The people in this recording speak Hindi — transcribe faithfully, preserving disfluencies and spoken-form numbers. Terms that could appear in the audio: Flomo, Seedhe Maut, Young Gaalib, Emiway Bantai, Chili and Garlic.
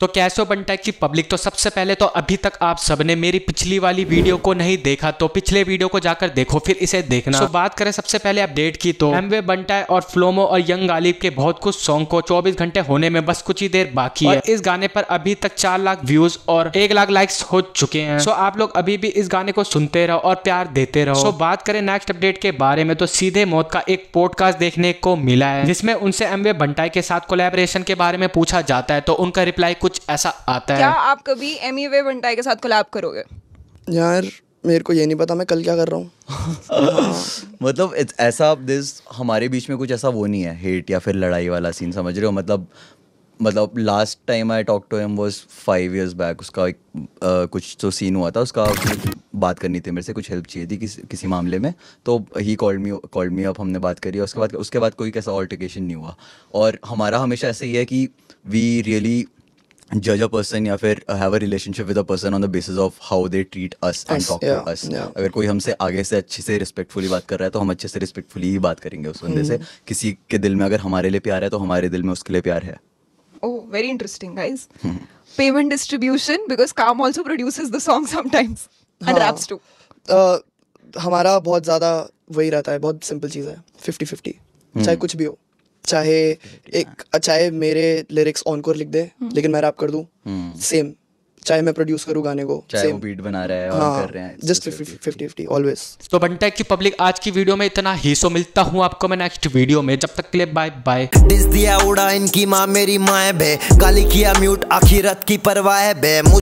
तो कैसे हो बंटाई की पब्लिक, तो सबसे पहले तो अभी तक आप सबने मेरी पिछली वाली वीडियो को नहीं देखा तो पिछले वीडियो को जाकर देखो फिर इसे देखना। तो बात करें सबसे पहले अपडेट की तो एमवे बंटाई और फ्लोमो और यंग गालिब के बहुत कुछ सॉन्ग को चौबीस घंटे होने में बस कुछ ही देर बाकी है। इस गाने पर अभी तक चार लाख व्यूज और एक लाख लाइक्स हो चुके हैं। सो आप लोग अभी भी इस गाने को सुनते रहो और प्यार देते रहो। सो बात करें नेक्स्ट अपडेट के बारे में तो सीधे मौत का एक पॉडकास्ट देखने को मिला है जिसमें उनसे एमवे बंटाई के साथ कोलैबोरेशन के बारे में पूछा जाता है तो उनका रिप्लाई कुछ ऐसा आता है। क्या आप कभी एमिवे बंटाई के साथ कोलैब करोगे? यार मेरे को ये नहीं पता मैं कल क्या कर रहा हूँ। मतलब ऐसा दिस हमारे बीच में कुछ ऐसा वो नहीं है हेट या फिर लड़ाई वाला सीन, समझ रहे हो। मतलब मतलब last time I talk to him was five years back, उसका एक आ, कुछ तो सीन हुआ था, उसका बात करनी थी मेरे से, कुछ हेल्प चाहिए थी किस, किसी मामले में, तो he called me called me up, हमने बात करी और उसके बाद उसके बाद कोई कैसा ऑल्टरकेशन नहीं हुआ। और हमारा हमेशा ऐसा ही है कि we really judge a person या फिर have a relationship with a person on the basis of how they treat us and talk to us. अगर कोई हमसे आगे से अच्छे से respectfully बात कर रहा है तो हम अच्छे से respectfully ही बात करेंगे उस बंदे से। किसी के दिल में अगर हमारे लिए प्यार है तो हमारे दिल में उसके लिए प्यार है। Oh, very interesting guys. Payment distribution because Kam also produces the song sometimes and raps too. हमारा बहुत ज़्यादा वही रहता है, बहुत simple चीज़ है, fifty fifty, चाहे कुछ भी हो, चाहे एक चाहे मेरे लिरिक्स ऑन कोर लिख दे लेकिन मैं रैप कर दूं सेम, चाहे मैं प्रोड्यूस करूं गाने को, चाहे वो बीट बना रहा है और हाँ, कर रहे हैं जस्ट फिफ्टी फिफ्टी ऑलवेज। तो बंटाई की पब्लिक आज की वीडियो में इतना ही, सो मिलता हूं आपको मैं नेक्स्ट वीडियो में, जब तक के लिए बाय बाय। दिस दिया उड़ा इनकी मां मेरी मां है बे, गाली किया म्यूट आखिरत की परवाह है बे।